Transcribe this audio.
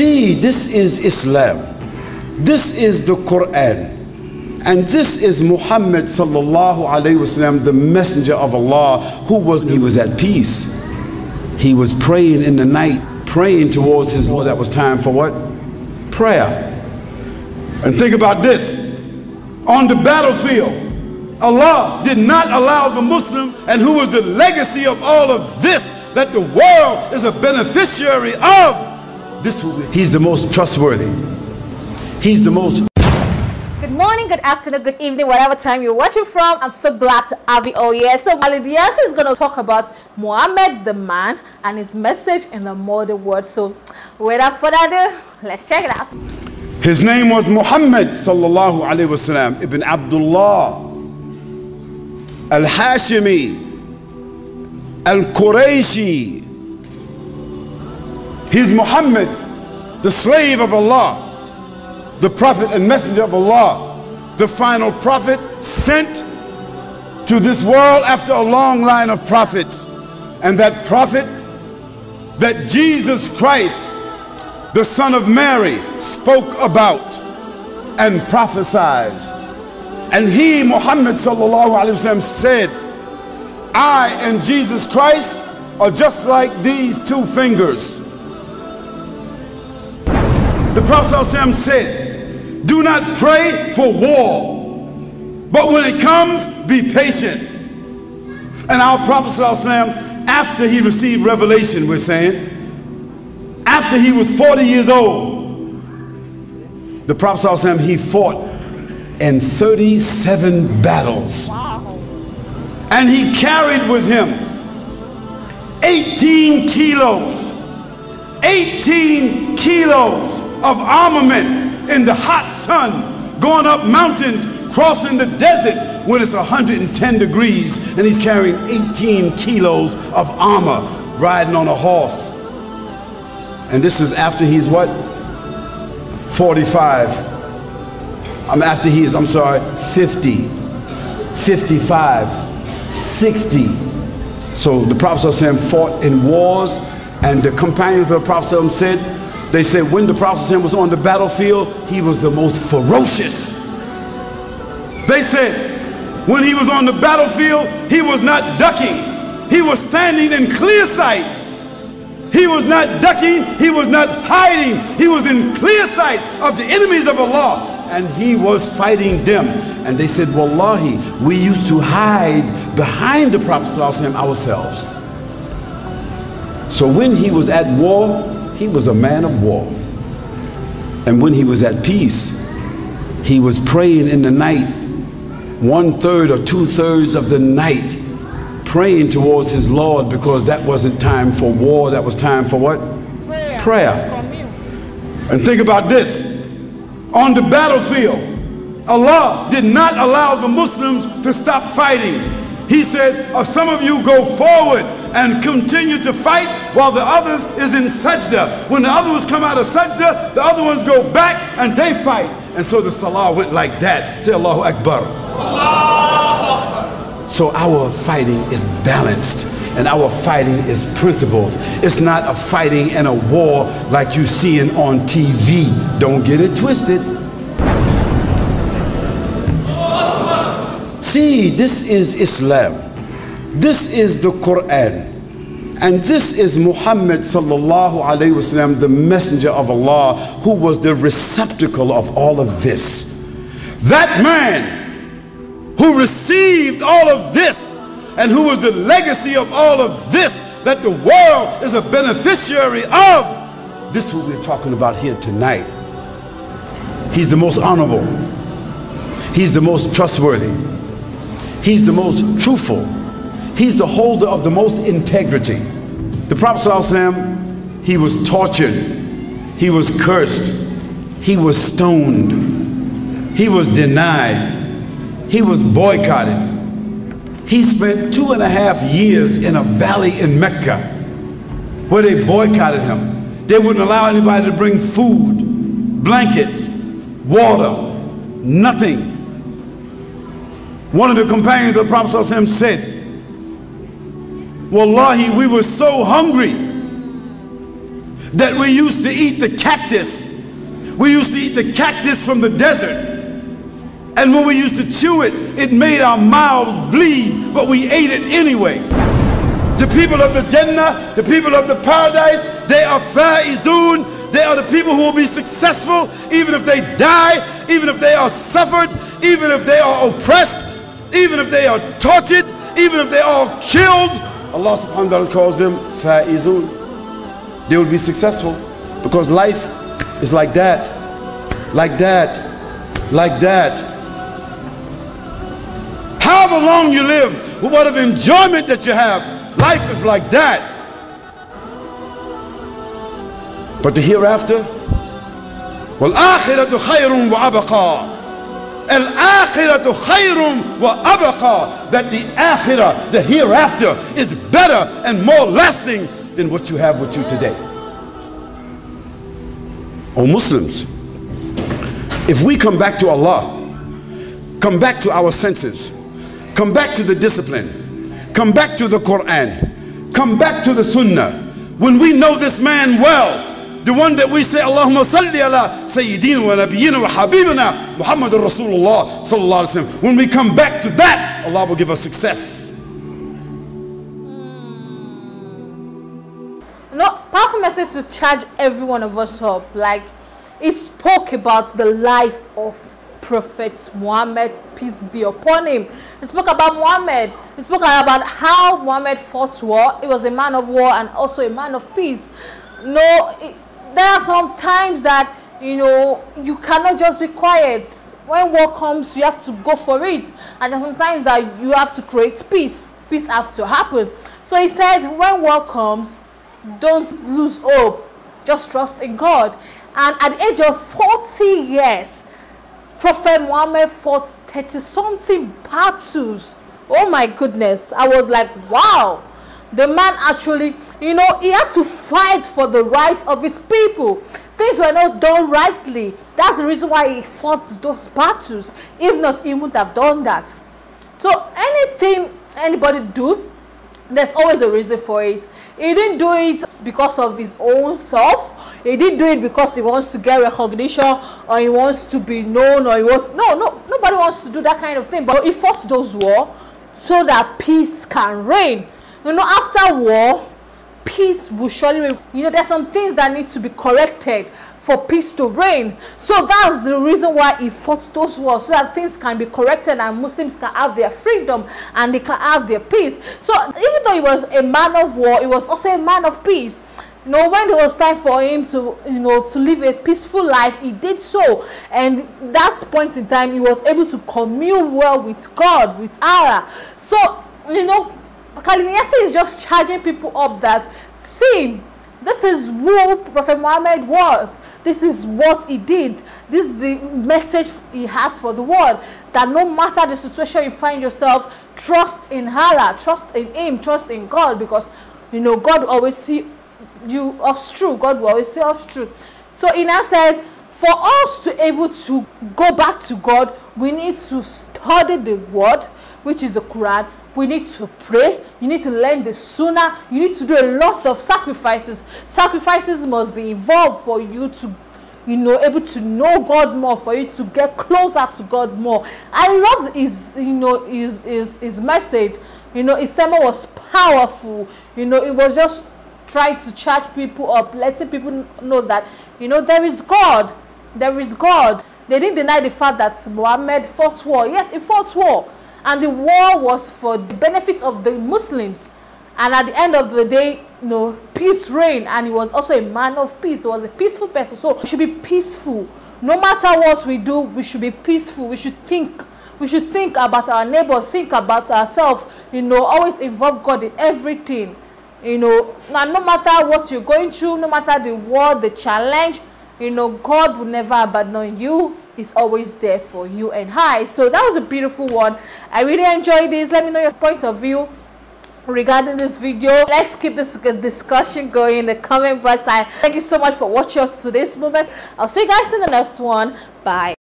see, this is Islam, this is the Quran, and this is Muhammad sallallahu alaihi wasallam, the messenger of Allah, who was at peace. He was praying in the night, praying towards his Lord. That was time for what? Prayer. And think about this, on the battlefield, Allah did not allow the Muslim, and who was the legacy of all of this, that the world is a beneficiary of this. He's the most trustworthy. He's the most. Good morning, good afternoon, good evening, whatever time you're watching from. I'm so glad to have you all here. So Khalid Yasin is going to talk about Muhammad the man and his message in the modern world. So without further ado, let's check it out. His name was Muhammad sallallahu alaihi wasallam, Ibn Abdullah Al Hashimi Al Qurayshi. He's Muhammad, the slave of Allah, the prophet and messenger of Allah, the final prophet sent to this world after a long line of prophets. And that prophet, that Jesus Christ, the son of Mary, spoke about and prophesied. And he, Muhammad sallallahu alaihi wasallam, said, I and Jesus Christ are just like these two fingers. The Prophet sallallahu alaihi wasallam said, do not pray for war, but when it comes, be patient. And our Prophet sallallahu alaihi wasallam, after he received revelation, we're saying, after he was 40 years old, the Prophet sallallahu alaihi wasallam, he fought and 37 battles. Wow. And he carried with him 18 kilos of armament in the hot sun, going up mountains, crossing the desert when it's 110 degrees, and he's carrying 18 kilos of armor, riding on a horse. And this is after he's what? 50, 55, 60. So the Prophet fought in wars, and the companions of the Prophet said, they said when the Prophet was on the battlefield, he was the most ferocious. They said when he was on the battlefield, he was not ducking. He was standing in clear sight. He was not ducking, he was not hiding. He was in clear sight of the enemies of Allah, and he was fighting them. And they said, Wallahi, we used to hide behind the Prophet ﷺ ourselves. So when he was at war, he was a man of war. And when he was at peace, he was praying in the night, 1/3 or 2/3 of the night, praying towards his Lord, because that wasn't time for war, that was time for what? Prayer. And think about this. On the battlefield, Allah did not allow the Muslims to stop fighting. He said, some of you go forward and continue to fight while the others is in sajda. When the other ones come out of sajda, the other ones go back and they fight. And so the salah went like that. Say Allahu Akbar. Allahu Akbar. So our fighting is balanced, and our fighting is principled. It's not a fighting and a war like you seeing on TV. Don't get it twisted. See, this is Islam. This is the Quran. And this is Muhammad sallallahu alaihi wasallam, the messenger of Allah, who was the receptacle of all of this. That man who received all of this, and who was the legacy of all of this, that the world is a beneficiary of. This is what we're talking about here tonight. He's the most honorable. He's the most trustworthy. He's the most truthful. He's the holder of the most integrity. The Prophet ﷺ, he was tortured. He was cursed. He was stoned. He was denied. He was boycotted. He spent 2.5 years in a valley in Mecca where they boycotted him. They wouldn't allow anybody to bring food, blankets, water, nothing. One of the companions of the Prophet ﷺ said, Wallahi, we were so hungry that we used to eat the cactus. We used to eat the cactus from the desert. And when we used to chew it, it made our mouths bleed, but we ate it anyway. The people of the Jannah, the people of the paradise, they are Fa'izun. They are the people who will be successful even if they die, even if they are suffered, even if they are oppressed, even if they are tortured, even if they are killed. Allah subhanahu wa ta'ala calls them Fa'izun. They will be successful because life is like that, like that, like that. However long you live, what of enjoyment that you have, life is like that. But the hereafter, Al-akhiratu khayrun wa abqa. Al-akhiratu khayrun wa abqa. That the akhirah, the hereafter, is better and more lasting than what you have with you today. Oh Muslims, if we come back to Allah, come back to our senses, come back to the discipline, come back to the Quran, come back to the Sunnah, when we know this man well, the one that we say, Allahumma salli ala Sayyidina wa nabiyina wa Habibina, Muhammad Rasulullah sallallahu alaihi wasallam. When we come back to that, Allah will give us success. No, powerful message to charge every one of us up. Like, he spoke about the life of Prophet Muhammad, peace be upon him. He spoke about Muhammad. He spoke about how Muhammad fought war. He was a man of war and also a man of peace. No, there are some times that, you know, you cannot just be quiet. When war comes, you have to go for it. And sometimes that you have to create peace. Peace has to happen. So he said, when war comes, don't lose hope. Just trust in God. And at the age of 40 years, Prophet Muhammad fought 30-something battles. Oh my goodness. I was like, wow. The man actually, you know, he had to fight for the right of his people. Things were not done rightly. That's the reason why he fought those battles. If not, he wouldn't have done that. So anything anybody do, there's always a reason for it. He didn't do it because of his own self. He didn't do it because he wants to get recognition or he wants to be known or he wants... No, nobody wants to do that kind of thing. But he fought those wars so that peace can reign. You know, after war, peace will surely reign. You know, there's some things that need to be corrected for peace to reign. So that's the reason why he fought those wars, so that things can be corrected and Muslims can have their freedom and they can have their peace. So even though he was a man of war, he was also a man of peace. You know, when it was time for him to, you know, to live a peaceful life, he did so. And that point in time, he was able to commune well with God, with Allah. So, you know, Khalid Yasin is just charging people up that, see, this is who Prophet Muhammad was. This is what he did. This is the message he has for the world. That no matter the situation you find yourself, trust in Allah, trust in him, trust in God. Because, you know, God will always see you us true. God will always see us true. So Ina said, for us to able to go back to God, we need to study the word, which is the Quran. We need to pray. You need to learn the Sunnah. You need to do a lot of sacrifices. Sacrifices must be involved for you to, you know, able to know God more, for you to get closer to God more. I love his, you know, his message. You know, his sermon was powerful. You know, it was just trying to charge people up, letting people know that, you know, there is God. There is God. They didn't deny the fact that Muhammad fought war. Yes, he fought war. And the war was for the benefit of the Muslims. And at the end of the day, you know, peace reigned. And he was also a man of peace. He was a peaceful person. So we should be peaceful. No matter what we do, we should be peaceful. We should think. We should think about our neighbor, think about ourselves. You know, always involve God in everything. You know, and no matter what you're going through, no matter the war, the challenge, you know, God will never abandon you. Is always there for you and I. So that was a beautiful one. I really enjoyed this. Let me know your point of view regarding this video. Let's keep this discussion going in the comment box. Thank you so much for watching today's moment. I'll see you guys in the next one. Bye.